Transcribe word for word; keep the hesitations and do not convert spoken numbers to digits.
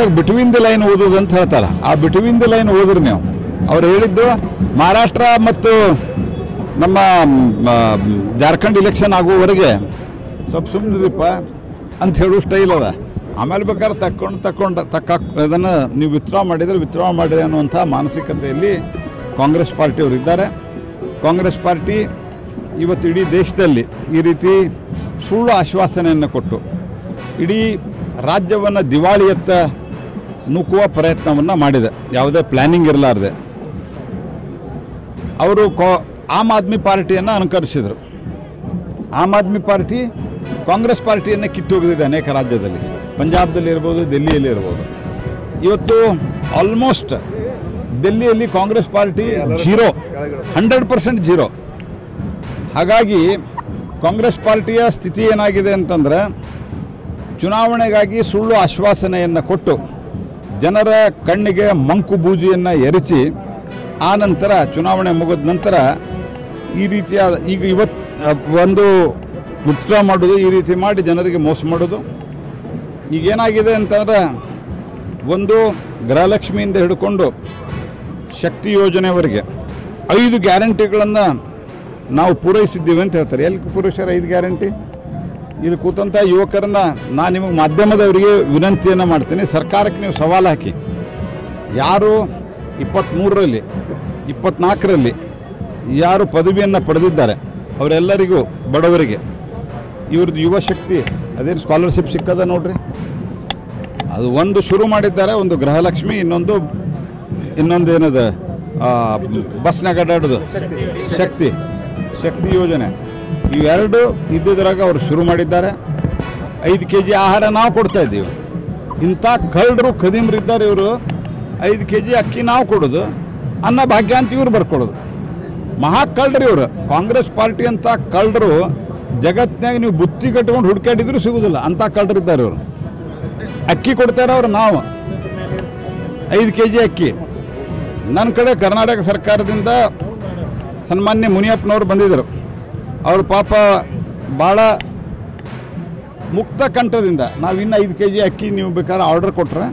Between the line ओदोदंत हेळ्तार आ बिटवीन द लाइन ओद्रे नीवु अवरु हेळिद्दु महाराष्ट्र मत्तु नम्म झारखंड इलेक्षन आगोवरेगे स्वल्प सुम्मनिरिप्प अंत हेळो स्टैल अद आमेले बेकारे तक्कोंड तक्कोंड तक्क अदन्न नीवु विथ्ड्रा माडिद्रे विथ्ड्रा माडिद्रे ಅನ್ನುವಂತ ಮಾನಸಿಕತೆಯಲ್ಲಿ ಕಾಂಗ್ರೆಸ್ ಪಾರ್ಟಿಯವರು ಇದ್ದಾರೆ। ಕಾಂಗ್ರೆಸ್ ಪಾರ್ಟಿ ಇವತ್ತು ಇಡಿ ದೇಶದಲ್ಲಿ ಈ ರೀತಿ ಸುಳ್ಳು ಆಶ್ವಾಸನೆಯನ್ನು ಕೊಟ್ಟು ಇಡಿ ರಾಜ್ಯವನ್ನು ದಿವಾಳಿಯತ್ತ नुकुव प्रयत्नवन्न माडिदे। यावुदे प्लानिंग इरलारदे अवरु आम आदमी पार्टियन्न अनुकरिसिदरु। आम आदमी पार्टी कांग्रेस पार्टियन्न कित्तु होगिदे अनेक राज्यदल्लि, पंजाबदल्लि इरबहुदु, दिल्लियल्लि इरबहुदु। इवत्तु आलमोस्ट दिल्लियल्लि Congress party zero, hundred percent zero. हागागि कांग्रेस पार्टिय स्थिति एनागिदे अंतंद्रे चुनावणेगागि सुळ्ळु आश्वासनेयन्न कोट्टु ಜನರ ಕಣ್ಣಿಗೆ ಮಂಕು ಬೂಜಿಯನ್ನು ಎರಿಚಿ ಆ ನಂತರ ಚುನಾವಣೆ ಮುಗಿದ ನಂತರ ಈ ರೀತಿಯಾದ ಈಗ ಇವತ್ತು ಒಂದು ಮುಕ್ತ ಮಾಡೋದು ಈ ರೀತಿ ಮಾಡಿ ಜನರಿಗೆ ಮೋಸ ಮಾಡೋದು। ಈಗ ಏನಾಗಿದೆ ಅಂತಂದ್ರೆ ಒಂದು ಗೃಹಲಕ್ಷ್ಮಿಯಿಂದ ಹಿಡ್ಕೊಂಡು ಶಕ್ತಿ ಯೋಜನೆವರೆಗೆ ಐದು ಗ್ಯಾರಂಟಿಗಳನ್ನು ನಾವು ಪೂರೈಸಿದ್ದೀವಿ ಅಂತ ಹೇಳ್ತಾರೆ। ಎಲ್ಲಿ ಪೂರೈಸ್ಯಾರ ಐದು ಗ್ಯಾರಂಟಿ? ಇಲ್ಲಿ ಕೂತಂತ ಯುವಕರನ್ನ ನಾನು ನಿಮಗೆ ಮಾಧ್ಯಮದವರಿಗೆ ವಿನಂತಿಯನ್ನು ಮಾಡ್ತೀನಿ, ಸರ್ಕಾರಕ್ಕೆ ನೀವು ಸವಾಲು ಹಾಕಿ। ಯಾರು ಇಪ್ಪತ್ಮೂರು ರಲ್ಲಿ ಇಪ್ಪತ್ನಾಲ್ಕು ರಲ್ಲಿ ಯಾರು ಪದವಿಯನ್ನು ಪಡೆದಿದ್ದಾರೆ ಅವರೆಲ್ಲರಿಗೂ ಬಡವರಿಗೆ ಇವ್ರದ್ದು ಯುವ ಶಕ್ತಿ ಅದೇ ಸ್ಕಾಲರ್ಶಿಪ್ ಸಿಕ್ಕದ ನೋಡ್ರಿ। ಅದು ಒಂದು ಶುರು ಮಾಡಿದ್ದಾರೆ, ಒಂದು ಗೃಹಲಕ್ಷ್ಮಿ, ಇನ್ನೊಂದು ಇನ್ನೊಂದು ಏನದು ಬಸ್ನಾಗ ಅಡ್ಡಾಡೋದು ಶಕ್ತಿ ಶಕ್ತಿ ಯೋಜನೆ, ಇವೆರಡು ಇದ್ದಿದ್ರಾಗ ಅವರು ಶುರು ಮಾಡಿದ್ದಾರೆ। ಐದು ಕೆ ಜಿ ಆಹಾರ ನಾವು ಕೊಡ್ತಾ ಇದ್ದೀವಿ, ಇಂಥ ಕಳ್ಳರು ಕದೀಮ್ರು ಇದ್ದಾರೆ ಇವರು। ಐದು ಕೆ ಜಿ ಅಕ್ಕಿ ನಾವು ಕೊಡೋದು, ಅನ್ನ ಭಾಗ್ಯ ಅಂತ ಇವ್ರು ಬರ್ಕೊಡೋದು, ಮಹಾ ಕಳ್ಳರು ಇವರು। ಕಾಂಗ್ರೆಸ್ ಪಾರ್ಟಿ ಅಂತ ಕಳ್ಳರು ಜಗತ್ತಿನಾಗ ನೀವು ಬುತ್ತಿ ಕಟ್ಕೊಂಡು ಹುಡುಕಾಡಿದ್ರು ಸಿಗೋದಿಲ್ಲ, ಅಂಥ ಕಳ್ಳರು ಇದ್ದಾರೆ ಇವರು। ಅಕ್ಕಿ ಕೊಡ್ತಾರೆ ಅವರು, ನಾವು ಐದು ಕೆ ಜಿ ಅಕ್ಕಿ। ನನ್ನ ಕಡೆ ಕರ್ನಾಟಕ ಸರ್ಕಾರದಿಂದ ಸನ್ಮಾನ್ಯ ಮುನಿಯಪ್ಪನವರು ಬಂದಿದ್ದರು, ಅವರು ಪಾಪ ಭಾಳ ಮುಕ್ತ ಕಂಠದಿಂದ ನಾವಿನ್ನೂ ಐದು ಕೆ ಜಿ ಅಕ್ಕಿ ನೀವು ಬೇಕಾದ್ರೆ ಆರ್ಡರ್ ಕೊಟ್ಟರೆ